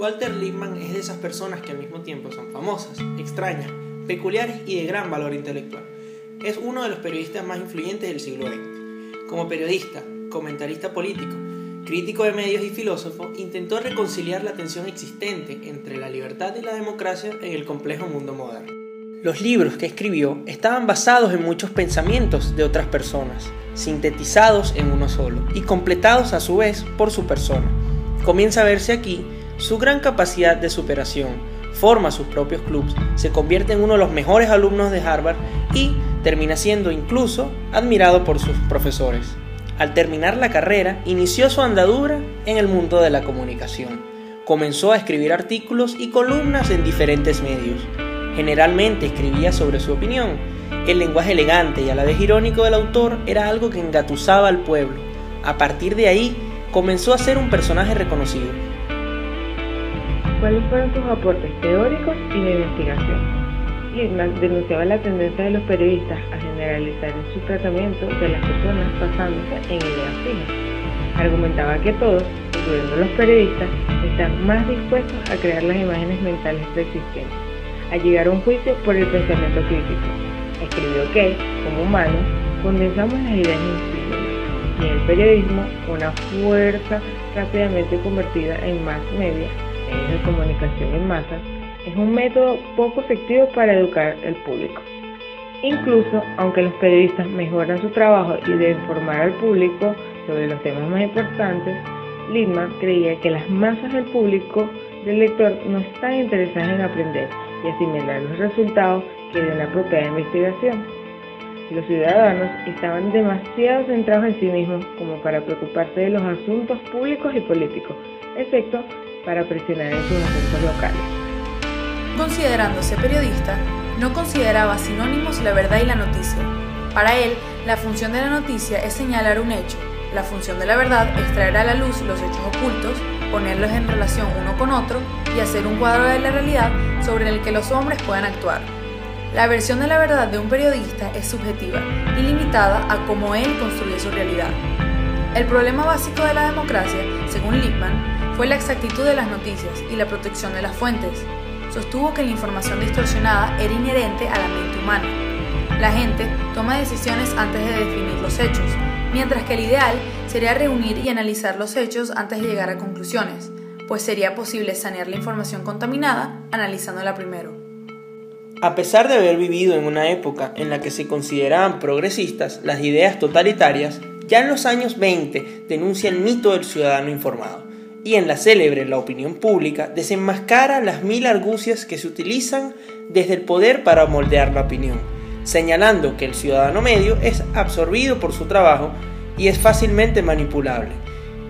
Walter Lippmann es de esas personas que al mismo tiempo son famosas, extrañas, peculiares y de gran valor intelectual. Es uno de los periodistas más influyentes del siglo XX. Como periodista, comentarista político, crítico de medios y filósofo, intentó reconciliar la tensión existente entre la libertad y la democracia en el complejo mundo moderno. Los libros que escribió estaban basados en muchos pensamientos de otras personas, sintetizados en uno solo y completados a su vez por su persona. Comienza a verse aquí su gran capacidad de superación, forma sus propios clubs, se convierte en uno de los mejores alumnos de Harvard y termina siendo incluso admirado por sus profesores. Al terminar la carrera, inició su andadura en el mundo de la comunicación. Comenzó a escribir artículos y columnas en diferentes medios. Generalmente escribía sobre su opinión. El lenguaje elegante y a la vez irónico del autor era algo que engatusaba al pueblo. A partir de ahí, comenzó a ser un personaje reconocido. ¿Cuáles fueron sus aportes teóricos y de investigación? Lippmann denunciaba la tendencia de los periodistas a generalizar en su tratamiento de las personas basándose en ideas fijas. Argumentaba que todos, incluyendo los periodistas, están más dispuestos a crear las imágenes mentales preexistentes, a llegar a un juicio por el pensamiento crítico. Escribió que, como humanos, condensamos las ideas en sí, y en el periodismo, una fuerza rápidamente convertida en mass media, medios de comunicación en masa, es un método poco efectivo para educar al público. Incluso, aunque los periodistas mejoran su trabajo y de informar al público sobre los temas más importantes, Lippmann creía que las masas del público, del lector, no están interesadas en aprender y asimilar los resultados que de una apropiada investigación. Los ciudadanos estaban demasiado centrados en sí mismos como para preocuparse de los asuntos públicos y políticos, excepto para presionar en sus asuntos locales. Considerándose periodista, no consideraba sinónimos la verdad y la noticia. Para él, la función de la noticia es señalar un hecho. La función de la verdad es traer a la luz los hechos ocultos, ponerlos en relación uno con otro y hacer un cuadro de la realidad sobre el que los hombres puedan actuar. La versión de la verdad de un periodista es subjetiva y limitada a cómo él construye su realidad. El problema básico de la democracia, según Lippmann, fue la exactitud de las noticias y la protección de las fuentes. Sostuvo que la información distorsionada era inherente a la mente humana. La gente toma decisiones antes de definir los hechos, mientras que el ideal sería reunir y analizar los hechos antes de llegar a conclusiones, pues sería posible sanear la información contaminada analizándola primero. A pesar de haber vivido en una época en la que se consideraban progresistas las ideas totalitarias, ya en los años 20 denuncia el mito del ciudadano informado. Y en la célebre La opinión pública desenmascara las mil argucias que se utilizan desde el poder para moldear la opinión, señalando que el ciudadano medio es absorbido por su trabajo y es fácilmente manipulable.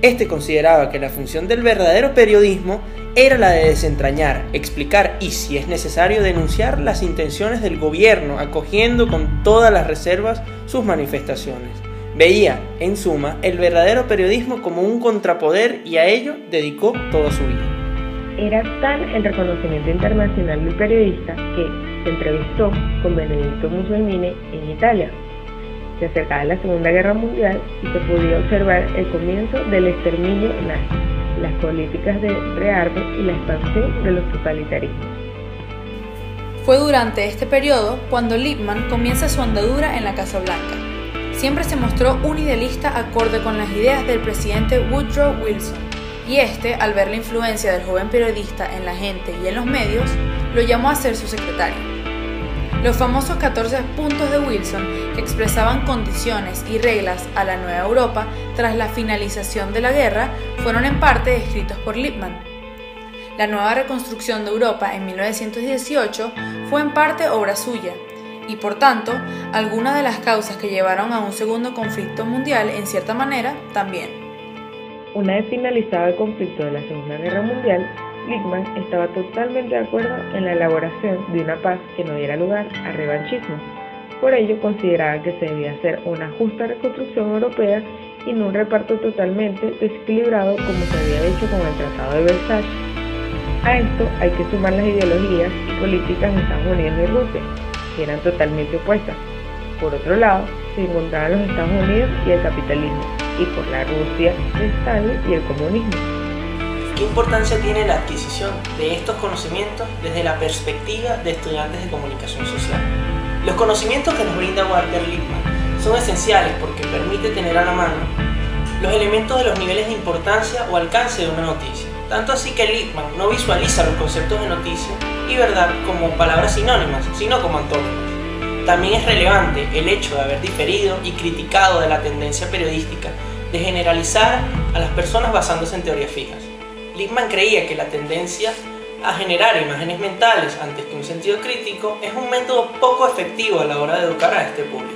Este consideraba que la función del verdadero periodismo era la de desentrañar, explicar y, si es necesario, denunciar las intenciones del gobierno, acogiendo con todas las reservas sus manifestaciones. Veía, en suma, el verdadero periodismo como un contrapoder y a ello dedicó toda su vida. Era tal el reconocimiento internacional del periodista que se entrevistó con Benito Mussolini en Italia. Se acercaba la Segunda Guerra Mundial y se podía observar el comienzo del exterminio nazi, las políticas de rearme y la expansión de los totalitarismos. Fue durante este periodo cuando Lippmann comienza su andadura en la Casa Blanca. Siempre se mostró un idealista acorde con las ideas del presidente Woodrow Wilson, y este, al ver la influencia del joven periodista en la gente y en los medios, lo llamó a ser su secretario. Los famosos 14 puntos de Wilson, que expresaban condiciones y reglas a la nueva Europa tras la finalización de la guerra, fueron en parte escritos por Lippmann. La nueva reconstrucción de Europa en 1918 fue en parte obra suya, y por tanto, algunas de las causas que llevaron a un segundo conflicto mundial, en cierta manera, también. Una vez finalizado el conflicto de la Segunda Guerra Mundial, Lippmann estaba totalmente de acuerdo en la elaboración de una paz que no diera lugar a revanchismo. Por ello, consideraba que se debía hacer una justa reconstrucción europea y no un reparto totalmente desequilibrado como se había hecho con el Tratado de Versalles. A esto hay que sumar las ideologías y políticas de Estados Unidos y Rusia, que eran totalmente opuestas. Por otro lado, se encontraban los Estados Unidos y el capitalismo, y por la Rusia, el Stalin y el comunismo. ¿Qué importancia tiene la adquisición de estos conocimientos desde la perspectiva de estudiantes de comunicación social? Los conocimientos que nos brinda Walter Lippmann son esenciales porque permite tener a la mano los elementos de los niveles de importancia o alcance de una noticia. Tanto así que Lippmann no visualiza los conceptos de noticia y verdad como palabras sinónimas, sino como antónimos. También es relevante el hecho de haber diferido y criticado de la tendencia periodística de generalizar a las personas basándose en teorías fijas. Lippmann creía que la tendencia a generar imágenes mentales antes que un sentido crítico es un método poco efectivo a la hora de educar a este público,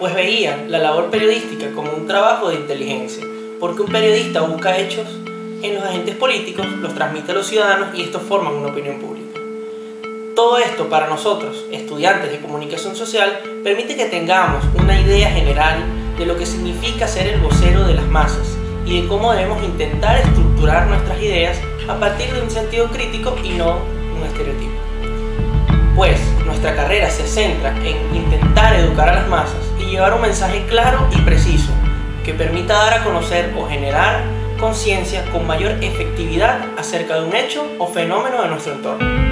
pues veía la labor periodística como un trabajo de inteligencia, porque un periodista busca hechos en los agentes políticos, los transmite a los ciudadanos y estos forman una opinión pública. Todo esto para nosotros, estudiantes de comunicación social, permite que tengamos una idea general de lo que significa ser el vocero de las masas y de cómo debemos intentar estructurar nuestras ideas a partir de un sentido crítico y no un estereotipo. Pues nuestra carrera se centra en intentar educar a las masas y llevar un mensaje claro y preciso que permita dar a conocer o generar conciencia con mayor efectividad acerca de un hecho o fenómeno de nuestro entorno.